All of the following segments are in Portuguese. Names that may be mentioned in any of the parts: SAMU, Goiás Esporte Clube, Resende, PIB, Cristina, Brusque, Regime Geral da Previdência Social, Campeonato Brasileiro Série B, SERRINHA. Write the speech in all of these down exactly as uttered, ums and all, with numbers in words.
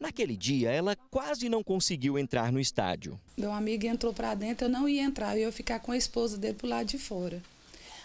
Naquele dia, ela quase não conseguiu entrar no estádio. Meu amigo entrou para dentro, eu não ia entrar, eu ia ficar com a esposa dele para o lado de fora.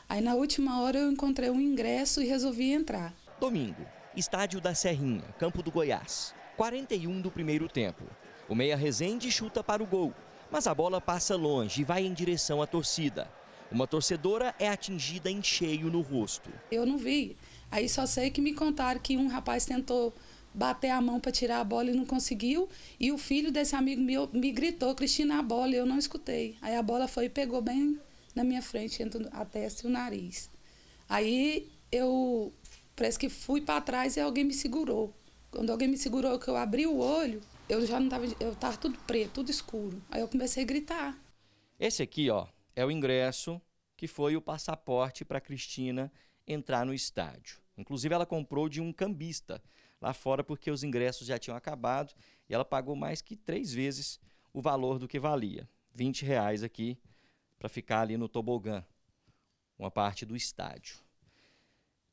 Aí na última hora eu encontrei um ingresso e resolvi entrar. Domingo, estádio da Serrinha, campo do Goiás, quarenta e um do primeiro tempo. O meia Resende chuta para o gol, mas a bola passa longe e vai em direção à torcida. Uma torcedora é atingida em cheio no rosto. Eu não vi, aí só sei que me contaram que um rapaz tentou bater a mão para tirar a bola e não conseguiu. E o filho desse amigo meu me gritou, Cristina, a bola, e eu não escutei. Aí a bola foi e pegou bem na minha frente, entre a testa e o nariz. Aí eu parece que fui para trás e alguém me segurou. Quando alguém me segurou, que eu abri o olho, eu já não tava, eu tava tudo preto, tudo escuro. Aí eu comecei a gritar. Esse aqui, ó, é o ingresso que foi o passaporte para Cristina entrar no estádio. Inclusive ela comprou de um cambista lá fora porque os ingressos já tinham acabado e ela pagou mais que três vezes o valor do que valia. vinte reais aqui para ficar ali no tobogã, uma parte do estádio.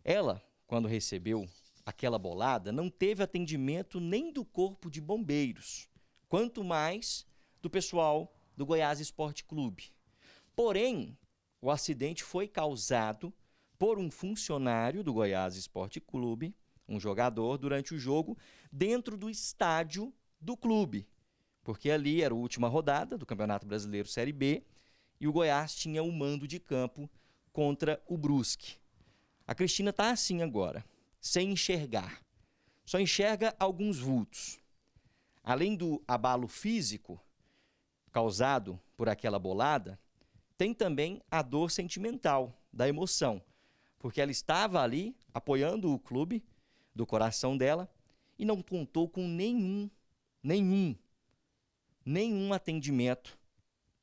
Ela, quando recebeu aquela bolada, não teve atendimento nem do corpo de bombeiros, quanto mais do pessoal do Goiás Esporte Clube. Porém, o acidente foi causado por um funcionário do Goiás Esporte Clube, um jogador, durante o jogo, dentro do estádio do clube. Porque ali era a última rodada do Campeonato Brasileiro Série B e o Goiás tinha o mando de campo contra o Brusque. A Cristina está assim agora, sem enxergar. Só enxerga alguns vultos. Além do abalo físico causado por aquela bolada, tem também a dor sentimental, da emoção, porque ela estava ali apoiando o clube do coração dela e não contou com nenhum, nenhum, nenhum atendimento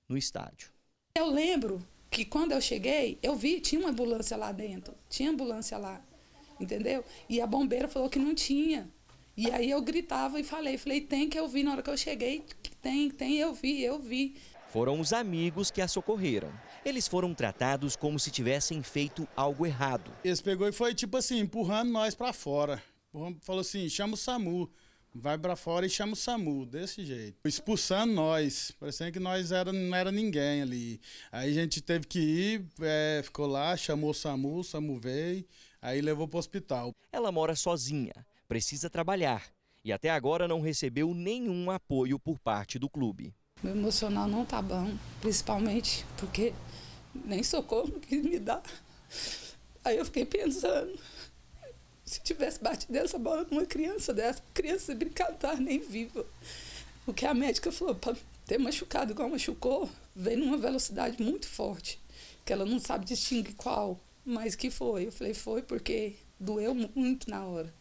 no estádio. Eu lembro que quando eu cheguei, eu vi, tinha uma ambulância lá dentro, tinha ambulância lá, entendeu? E a bombeira falou que não tinha. E aí eu gritava e falei, falei, tem que eu vi, na hora que eu cheguei, tem, tem, eu vi, eu vi. Foram os amigos que a socorreram. Eles foram tratados como se tivessem feito algo errado. Eles pegou e foi tipo assim, empurrando nós para fora. Falou assim, chama o SAMU, vai para fora e chama o SAMU, desse jeito. Expulsando nós, parecendo que nós era, não era ninguém ali. Aí a gente teve que ir, é, ficou lá, chamou o SAMU, o SAMU veio, aí levou para o hospital. Ela mora sozinha, precisa trabalhar e até agora não recebeu nenhum apoio por parte do clube. Meu emocional não tá bom, principalmente porque nem socorro quis me dar. Aí eu fiquei pensando, se tivesse batido essa bola numa criança dessa, criança brincadeira nem viva. O que a médica falou, para ter machucado igual machucou, veio numa velocidade muito forte, que ela não sabe distinguir qual, mas que foi. Eu falei, foi porque doeu muito na hora.